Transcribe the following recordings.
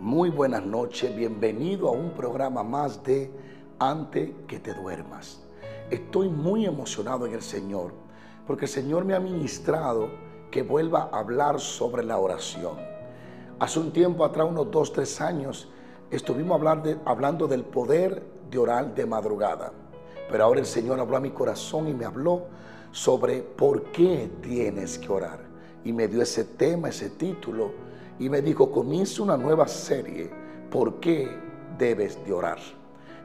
Muy buenas noches, bienvenido a un programa más de Antes que te duermas. Estoy muy emocionado en el Señor, porque el Señor me ha ministrado que vuelva a hablar sobre la oración. Hace un tiempo atrás, unos 2 o 3 años, estuvimos hablando del poder de orar de madrugada. Pero ahora el Señor habló a mi corazón y me habló sobre por qué tienes que orar. Y me dio ese tema, ese título, y me dijo, comienza una nueva serie, ¿por qué debes de orar?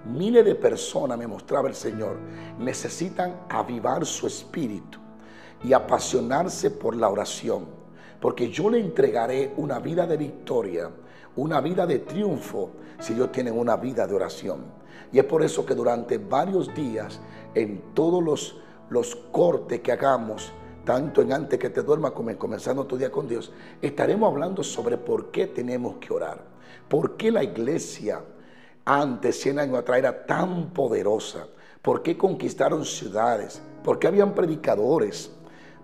Miles de personas, me mostraba el Señor, necesitan avivar su espíritu y apasionarse por la oración, porque yo le entregaré una vida de victoria, una vida de triunfo, si ellos tienen una vida de oración. Y es por eso que durante varios días, en todos los cortes que hagamos, tanto en Antes que te duermas como en Comenzando tu Día con Dios, estaremos hablando sobre por qué tenemos que orar, por qué la iglesia antes, 100 años atrás, era tan poderosa, por qué conquistaron ciudades, por qué habían predicadores,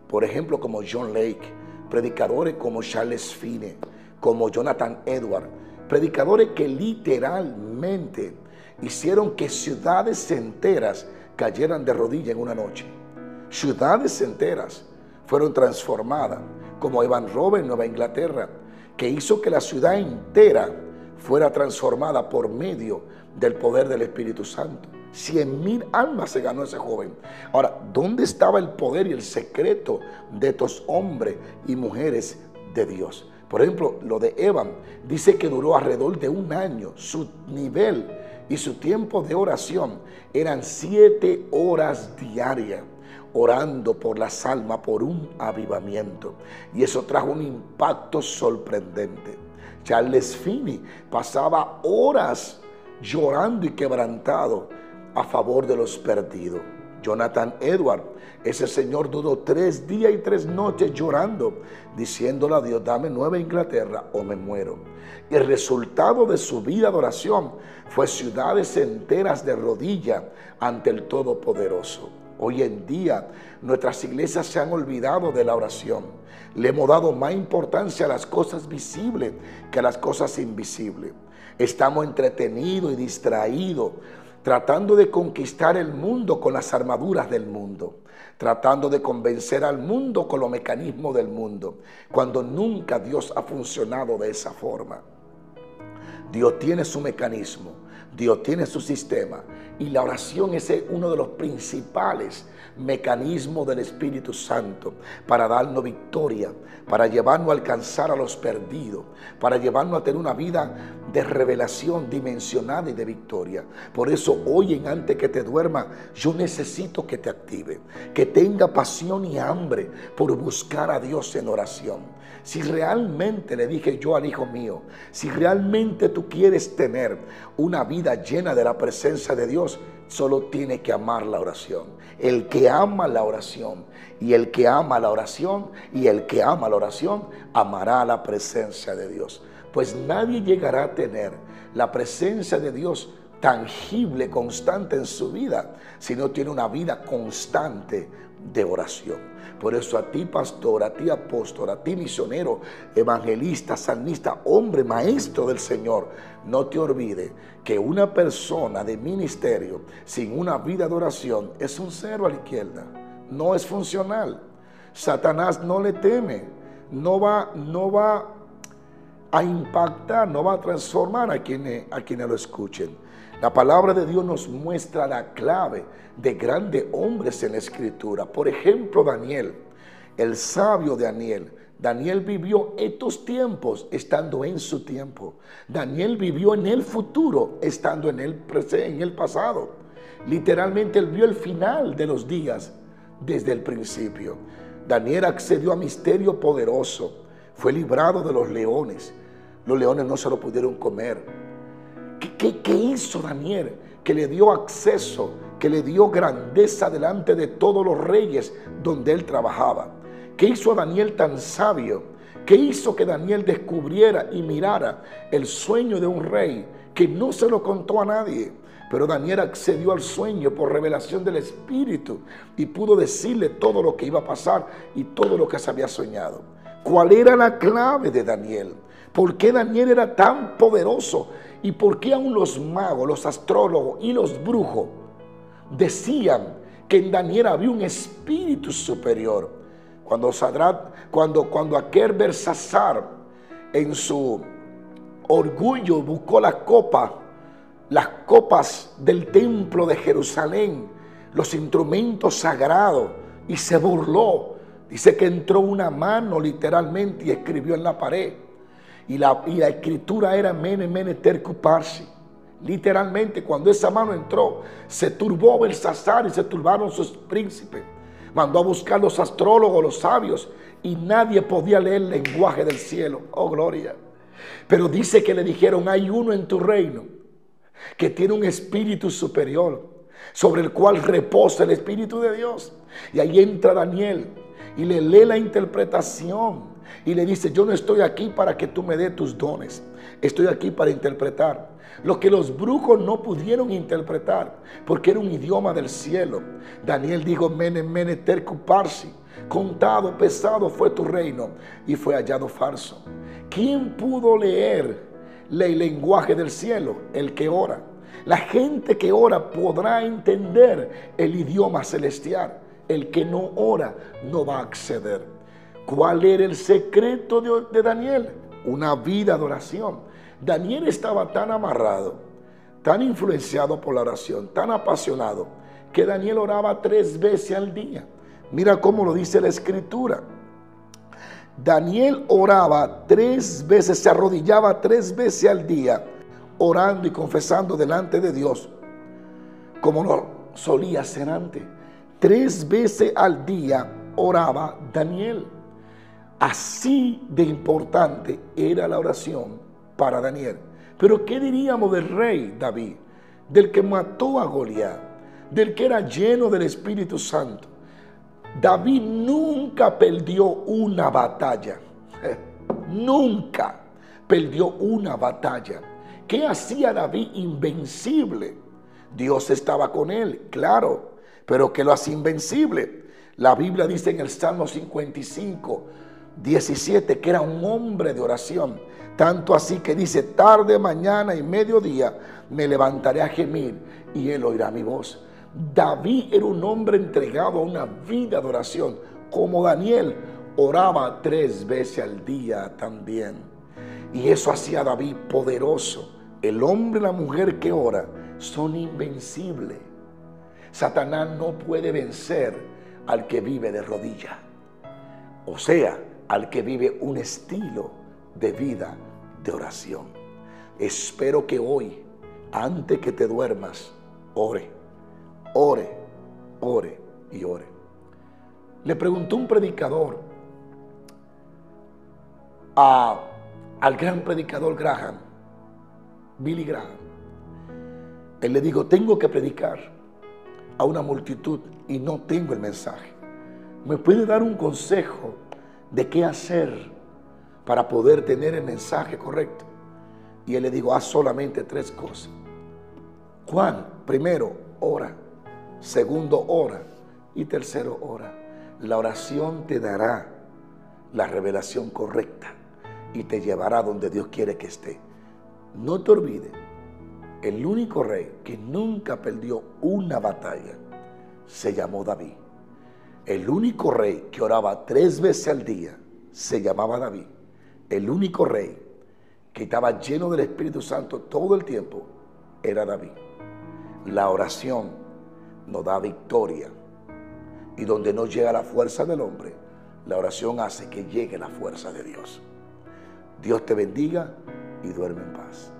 por ejemplo, como John Lake, predicadores como Charles Finney, como Jonathan Edward, predicadores que literalmente hicieron que ciudades enteras cayeran de rodillas en una noche. Ciudades enteras fueron transformadas, como Evan Roberts en Nueva Inglaterra, que hizo que la ciudad entera fuera transformada por medio del poder del Espíritu Santo. 100,000 almas se ganó ese joven. Ahora, ¿dónde estaba el poder y el secreto de estos hombres y mujeres de Dios? Por ejemplo, lo de Evan dice que duró alrededor de un año. Su nivel y su tiempo de oración eran 7 horas diarias, orando por las almas, por un avivamiento. Y eso trajo un impacto sorprendente. Charles Finney pasaba horas llorando y quebrantado a favor de los perdidos. Jonathan Edward, ese señor duró 3 días y 3 noches llorando, diciéndole a Dios, dame Nueva Inglaterra o me muero. Y el resultado de su vida de oración fue ciudades enteras de rodillas ante el Todopoderoso. Hoy en día nuestras iglesias se han olvidado de la oración. Le hemos dado más importancia a las cosas visibles que a las cosas invisibles. Estamos entretenidos y distraídos, tratando de conquistar el mundo con las armaduras del mundo, tratando de convencer al mundo con los mecanismos del mundo, cuando nunca Dios ha funcionado de esa forma. Dios tiene su mecanismo, Dios tiene su sistema, y la oración es uno de los principales mecanismos del Espíritu Santo para darnos victoria, para llevarnos a alcanzar a los perdidos, para llevarnos a tener una vida de revelación dimensionada y de victoria. Por eso hoy en Antes que te duermas, yo necesito que te active, que tenga pasión y hambre por buscar a Dios en oración. Si realmente, le dije yo al hijo mío, si realmente tú quieres tener una vida llena de la presencia de Dios, solo tiene que amar la oración. El que ama la oración y el que ama la oración y el que ama la oración amará la presencia de Dios. Pues nadie llegará a tener la presencia de Dios tangible, constante en su vida, si no tiene una vida constante de oración. Por eso a ti pastor, a ti apóstol, a ti misionero, evangelista, salmista, hombre, maestro del Señor, no te olvides que una persona de ministerio sin una vida de oración es un cero a la izquierda, no es funcional. Satanás no le teme, no va a impactar, no va a transformar a quienes lo escuchen. La palabra de Dios nos muestra la clave de grandes hombres en la Escritura. Por ejemplo, Daniel, el sabio Daniel. Daniel vivió estos tiempos estando en su tiempo. Daniel vivió en el futuro estando en el pasado. Literalmente él vio el final de los días desde el principio. Daniel accedió a misterio poderoso. Fue librado de los leones. Los leones no se lo pudieron comer. ¿Qué hizo Daniel? Que le dio acceso, que le dio grandeza delante de todos los reyes donde él trabajaba. ¿Qué hizo a Daniel tan sabio? ¿Qué hizo que Daniel descubriera y mirara el sueño de un rey que no se lo contó a nadie? Pero Daniel accedió al sueño por revelación del Espíritu y pudo decirle todo lo que iba a pasar y todo lo que se había soñado. ¿Cuál era la clave de Daniel? ¿Por qué Daniel era tan poderoso? ¿Y por qué aún los magos, los astrólogos y los brujos decían que en Daniel había un espíritu superior? Cuando Sadrac, cuando aquel Belsazar en su orgullo buscó la copa, las copas del templo de Jerusalén, los instrumentos sagrados, y se burló. Dice que entró una mano literalmente y escribió en la pared. Y la escritura era Mene Mene Tekel Uparsin. Literalmente, cuando esa mano entró, se turbó Belsazar y se turbaron sus príncipes. Mandó a buscar los astrólogos, los sabios, y nadie podía leer el lenguaje del cielo. Oh, gloria. Pero dice que le dijeron: hay uno en tu reino que tiene un espíritu superior, sobre el cual reposa el Espíritu de Dios. Y ahí entra Daniel y le lee la interpretación y le dice: yo no estoy aquí para que tú me des tus dones, estoy aquí para interpretar lo que los brujos no pudieron interpretar, porque era un idioma del cielo. Daniel dijo: Mene Mene Tekel Uparsin, contado, pesado fue tu reino y fue hallado falso. ¿Quién pudo leer el lenguaje del cielo? El que ora. La gente que ora podrá entender el idioma celestial. El que no ora no va a acceder. ¿Cuál era el secreto de Daniel? Una vida de oración. Daniel estaba tan amarrado, tan influenciado por la oración, tan apasionado, que Daniel oraba 3 veces al día. Mira cómo lo dice la escritura. Daniel oraba 3 veces, se arrodillaba 3 veces al día, orando y confesando delante de Dios, como lo solía hacer antes. 3 veces al día oraba Daniel. Así de importante era la oración para Daniel. Pero ¿qué diríamos del rey David, del que mató a Goliat, del que era lleno del Espíritu Santo? David nunca perdió una batalla. Nunca perdió una batalla. ¿Qué hacía David invencible? Dios estaba con él, claro, pero ¿qué lo hace invencible? La Biblia dice en el Salmo 55, 17, que era un hombre de oración. Tanto así que dice: tarde, mañana y mediodía me levantaré a gemir y él oirá mi voz. David era un hombre entregado a una vida de oración. Como Daniel, oraba 3 veces al día también. Y eso hacía a David poderoso. El hombre y la mujer que ora son invencibles. Satanás no puede vencer al que vive de rodillas, o sea, al que vive un estilo de vida de oración. Espero que hoy, antes que te duermas, ore, ore, ore y ore. Le preguntó un predicador al gran predicador Graham, Billy Graham. Él le dijo: tengo que predicar a una multitud y no tengo el mensaje. ¿Me puede dar un consejo de qué hacer para poder tener el mensaje correcto? Y él le dijo: haz solamente 3 cosas. Juan, primero, ora. Segundo, ora. Y tercero, ora. La oración te dará la revelación correcta y te llevará donde Dios quiere que esté. No te olvides, el único rey que nunca perdió una batalla se llamó David. El único rey que oraba 3 veces al día se llamaba David. El único rey que estaba lleno del Espíritu Santo todo el tiempo era David. La oración nos da victoria, y donde no llega la fuerza del hombre, la oración hace que llegue la fuerza de Dios. Dios te bendiga y duerme en paz.